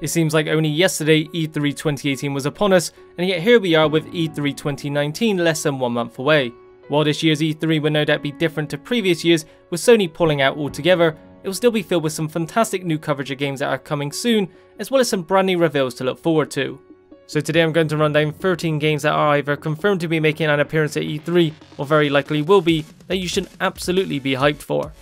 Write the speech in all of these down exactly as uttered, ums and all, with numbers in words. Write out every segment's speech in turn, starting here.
It seems like only yesterday E three twenty eighteen was upon us, and yet here we are with E three twenty nineteen less than one month away. While this year's E three will no doubt be different to previous years, with Sony pulling out altogether, it will still be filled with some fantastic new coverage of games that are coming soon, as well as some brand new reveals to look forward to. So today I'm going to run down thirteen games that are either confirmed to be making an appearance at E three, or very likely will be, that you should absolutely be hyped for.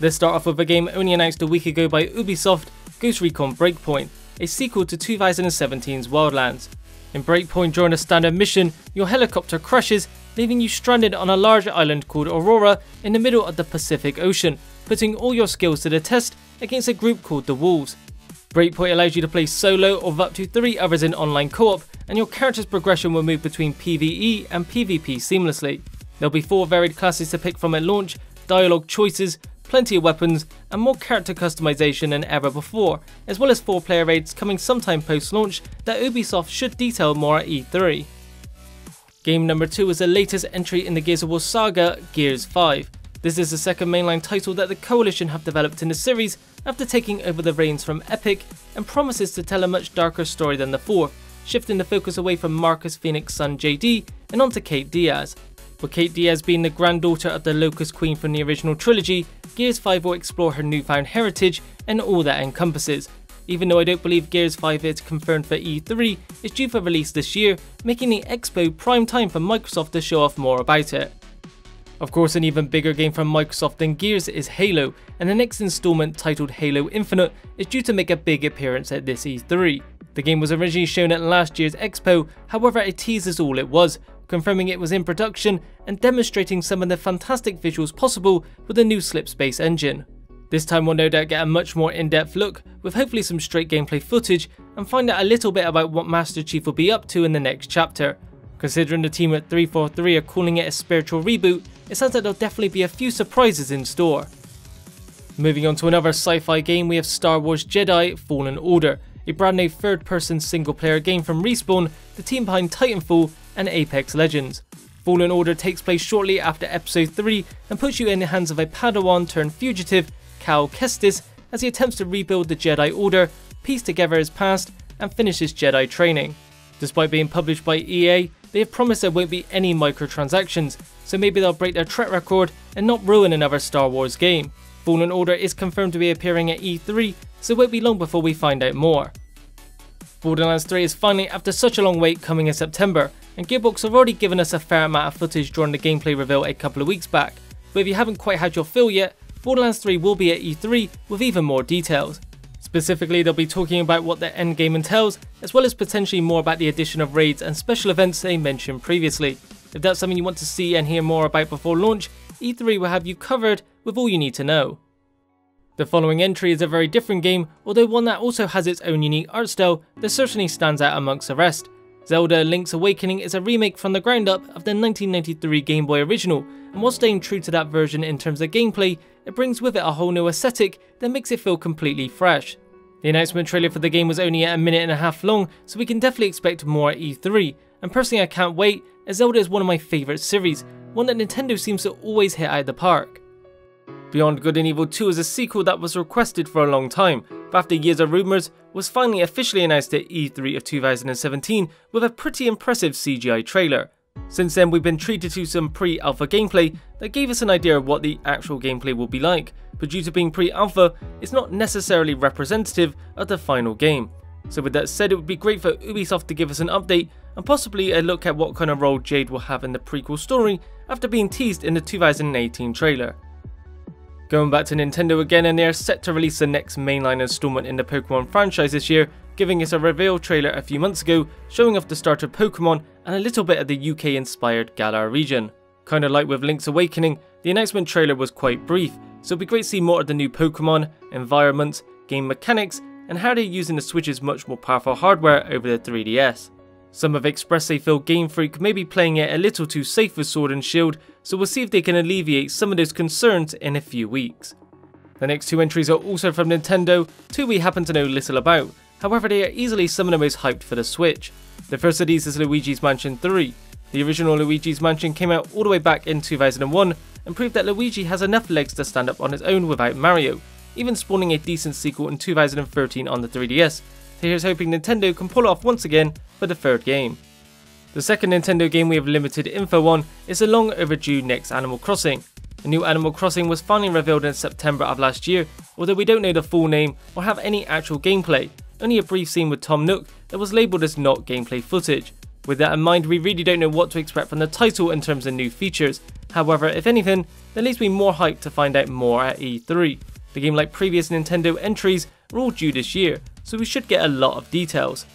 Let's start off with a game only announced a week ago by Ubisoft, Ghost Recon Breakpoint, a sequel to two thousand seventeen's Wildlands. In Breakpoint, during a standard mission, your helicopter crashes, leaving you stranded on a large island called Aurora in the middle of the Pacific Ocean, putting all your skills to the test against a group called the Wolves. Breakpoint allows you to play solo or with up to three others in online co-op, and your character's progression will move between PvE and PvP seamlessly. There'll be four varied classes to pick from at launch, dialogue choices, plenty of weapons, and more character customization than ever before, as well as four player raids coming sometime post-launch that Ubisoft should detail more at E three. Game number two is the latest entry in the Gears of War saga, Gears five. This is the second mainline title that the Coalition have developed in the series after taking over the reins from Epic, and promises to tell a much darker story than the fourth, shifting the focus away from Marcus Phoenix's son J D and onto Kate Diaz. With Kate Diaz being the granddaughter of the Locust Queen from the original trilogy, Gears five will explore her newfound heritage and all that encompasses. Even though I don't believe Gears five is confirmed for E three, it's due for release this year, making the expo prime time for Microsoft to show off more about it. Of course, an even bigger game from Microsoft than Gears is Halo, and the next installment, titled Halo Infinite, is due to make a big appearance at this E three. The game was originally shown at last year's expo, however a tease is all it was, confirming it was in production and demonstrating some of the fantastic visuals possible with the new Slipspace engine. This time we'll no doubt get a much more in-depth look, with hopefully some straight gameplay footage, and find out a little bit about what Master Chief will be up to in the next chapter. Considering the team at three forty-three are calling it a spiritual reboot, it sounds like there'll definitely be a few surprises in store. Moving on to another sci-fi game, we have Star Wars Jedi: Fallen Order, a brand new third-person single-player game from Respawn, the team behind Titanfall and Apex Legends. Fallen Order takes place shortly after Episode three and puts you in the hands of a Padawan turned fugitive, Cal Kestis, as he attempts to rebuild the Jedi Order, piece together his past, and finish his Jedi training. Despite being published by E A, they have promised there won't be any microtransactions, so maybe they'll break their track record and not ruin another Star Wars game. Fallen Order is confirmed to be appearing at E three, so it won't be long before we find out more. Borderlands three is finally, after such a long wait, coming in September, and Gearbox have already given us a fair amount of footage during the gameplay reveal a couple of weeks back, but if you haven't quite had your fill yet, Borderlands three will be at E three with even more details. Specifically, they'll be talking about what their endgame entails, as well as potentially more about the addition of raids and special events they mentioned previously. If that's something you want to see and hear more about before launch, E three will have you covered with all you need to know. The following entry is a very different game, although one that also has its own unique art style that certainly stands out amongst the rest. Zelda: Link's Awakening is a remake from the ground up of the nineteen ninety-three Game Boy original, and while staying true to that version in terms of gameplay, it brings with it a whole new aesthetic that makes it feel completely fresh. The announcement trailer for the game was only at a minute and a half long, so we can definitely expect more at E three, and personally I can't wait, as Zelda is one of my favourite series, one that Nintendo seems to always hit out of the park. Beyond Good and Evil two is a sequel that was requested for a long time, but after years of rumours, was finally officially announced at E three of two thousand seventeen with a pretty impressive C G I trailer. Since then we've been treated to some pre-alpha gameplay that gave us an idea of what the actual gameplay will be like, but due to being pre-alpha, it's not necessarily representative of the final game. So with that said, it would be great for Ubisoft to give us an update and possibly a look at what kind of role Jade will have in the prequel story after being teased in the two thousand eighteen trailer. Going back to Nintendo again, and they are set to release the next mainline installment in the Pokemon franchise this year, giving us a reveal trailer a few months ago showing off the start of Pokemon and a little bit of the U K-inspired Galar region. Kinda like with Link's Awakening, the announcement trailer was quite brief, so it'll be great to see more of the new Pokemon, environments, game mechanics, and how they're using the Switch's much more powerful hardware over the three D S. Some have expressed they feel Game Freak may be playing it a little too safe with Sword and Shield, so we'll see if they can alleviate some of those concerns in a few weeks. The next two entries are also from Nintendo, two we happen to know little about, however they are easily some of the most hyped for the Switch. The first of these is Luigi's Mansion three. The original Luigi's Mansion came out all the way back in two thousand one and proved that Luigi has enough legs to stand up on his own without Mario, even spawning a decent sequel in two thousand thirteen on the three D S, so here's hoping Nintendo can pull off once again for the third game. The second Nintendo game we have limited info on is the long overdue next Animal Crossing. The new Animal Crossing was finally revealed in September of last year, although we don't know the full name or have any actual gameplay, only a brief scene with Tom Nook that was labelled as not gameplay footage. With that in mind, we really don't know what to expect from the title in terms of new features. However, if anything, that leaves me more hyped to find out more at E three. The game, like previous Nintendo entries, are all due this year, so we should get a lot of details.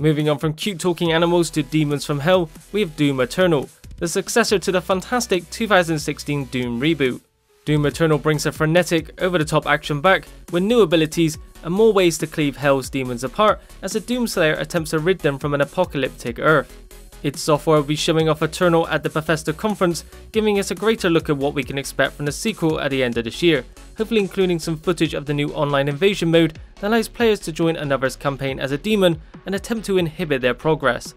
Moving on from cute talking animals to demons from hell, we have Doom Eternal, the successor to the fantastic two thousand sixteen Doom reboot. Doom Eternal brings a frenetic, over-the-top action back with new abilities and more ways to cleave Hell's demons apart as the Doomslayer attempts to rid them from an apocalyptic Earth. Its software will be showing off Eternal at the Bethesda conference, giving us a greater look at what we can expect from the sequel at the end of this year, hopefully including some footage of the new online invasion mode that allows players to join another's campaign as a demon and attempt to inhibit their progress.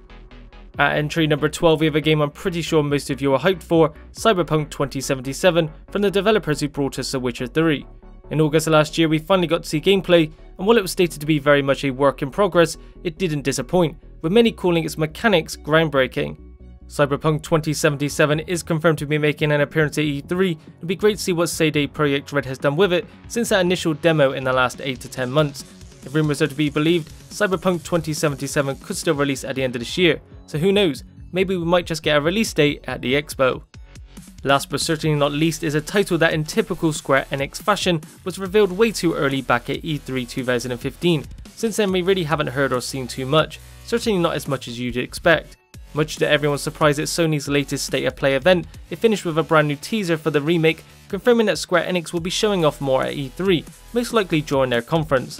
At entry number twelve, we have a game I'm pretty sure most of you are hyped for, Cyberpunk twenty seventy-seven, from the developers who brought us The Witcher three. In August of last year, we finally got to see gameplay, and while it was stated to be very much a work in progress, it didn't disappoint, with many calling its mechanics groundbreaking. Cyberpunk twenty seventy-seven is confirmed to be making an appearance at E three. It'd be great to see what C D Projekt Red has done with it since that initial demo in the last eight to ten months. If rumours are to be believed, Cyberpunk twenty seventy-seven could still release at the end of this year, so who knows, maybe we might just get a release date at the expo. Last but certainly not least is a title that in typical Square Enix fashion was revealed way too early back at E three two thousand fifteen. Since then we really haven't heard or seen too much, certainly not as much as you'd expect. Much to everyone's surprise at Sony's latest State of Play event, it finished with a brand new teaser for the remake, confirming that Square Enix will be showing off more at E three, most likely during their conference.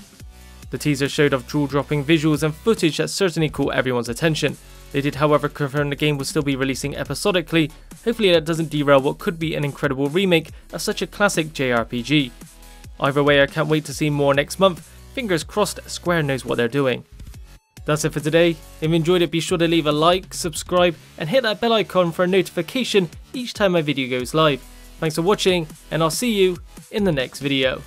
The teaser showed off jaw-dropping visuals and footage that certainly caught everyone's attention. They did however confirm the game will still be releasing episodically, hopefully that doesn't derail what could be an incredible remake of such a classic J R P G. Either way, I can't wait to see more next month, fingers crossed Square knows what they're doing. That's it for today. If you enjoyed it, be sure to leave a like, subscribe and hit that bell icon for a notification each time my video goes live. Thanks for watching and I'll see you in the next video.